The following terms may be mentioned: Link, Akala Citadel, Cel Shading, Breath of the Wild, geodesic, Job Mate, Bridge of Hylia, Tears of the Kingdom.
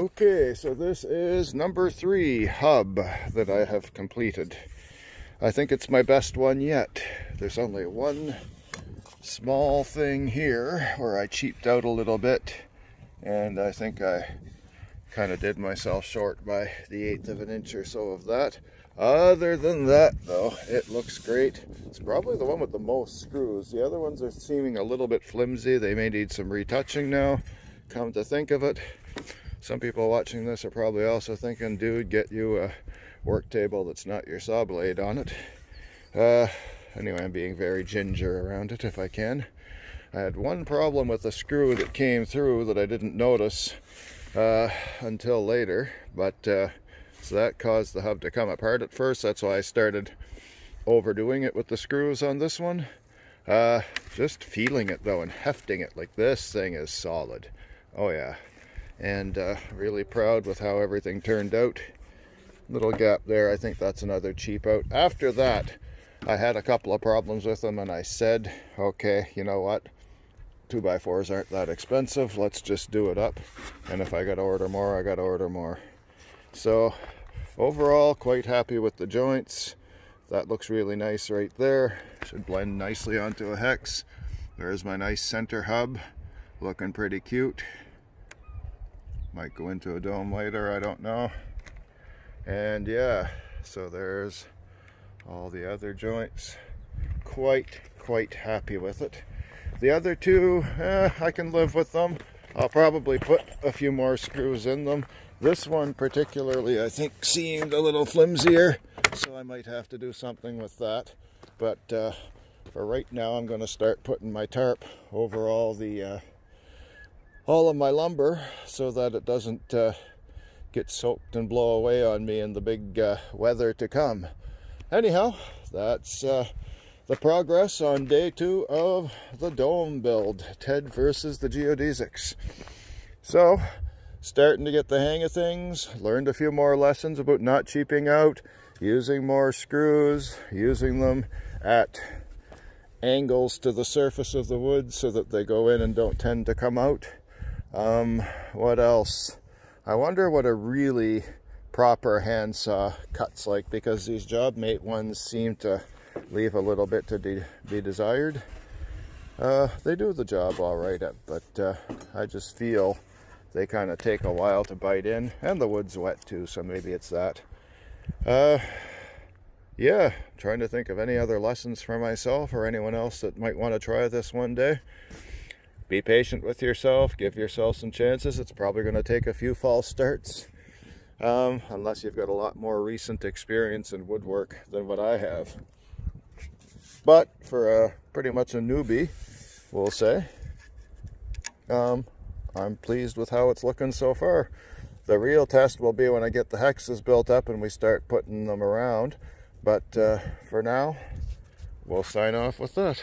Okay, so this is number 3 hub that I have completed. I think it's my best one yet. There's only one small thing here where I cheaped out a little bit, and I think I kind of did myself short by the 1/8 of an inch or so of that. Other than that, though, it looks great. It's probably the one with the most screws. The other ones are seeming a little bit flimsy. They may need some retouching now, come to think of it. Some people watching this are probably also thinking, dude, get you a work table that's not your saw blade on it. Anyway, I'm being very ginger around it if I can. I had one problem with the screw that came through that I didn't notice until later, but so that caused the hub to come apart at first. That's why I started overdoing it with the screws on this one. Just feeling it though and hefting it, like, this thing is solid. Oh yeah. And really proud with how everything turned out. Little gap there, I think that's another cheap out. After that, I had a couple of problems with them, and I said, okay, you know what, 2x4s aren't that expensive, let's just do it up, and if I gotta order more, I gotta order more. So overall, quite happy with the joints. That looks really nice right there, should blend nicely onto a hex. There's my nice center hub, looking pretty cute. Might go into a dome later, I don't know. And yeah, so there's all the other joints. Quite happy with it. The other two, I can live with them. I'll probably put a few more screws in them. This one particularly, I think, seemed a little flimsier, so I might have to do something with that. But for right now, I'm going to start putting my tarp over all of my lumber so that it doesn't get soaked and blow away on me in the big weather to come. Anyhow, that's the progress on day 2 of the dome build, Ted versus the geodesics. So, starting to get the hang of things, learned a few more lessons about not cheaping out, using more screws, using them at angles to the surface of the wood so that they go in and don't tend to come out. What else? I wonder what a really proper handsaw cuts like, because these Job Mate ones seem to leave a little bit to be desired. They do the job all right, but I just feel they kind of take a while to bite in, and the wood's wet too, so maybe it's that. Yeah, trying to think of any other lessons for myself or anyone else that might want to try this one day. Be patient with yourself, give yourself some chances. It's probably going to take a few false starts, unless you've got a lot more recent experience in woodwork than what I have. But for pretty much a newbie, we'll say, I'm pleased with how it's looking so far. The real test will be when I get the hexes built up and we start putting them around. But for now, we'll sign off with that.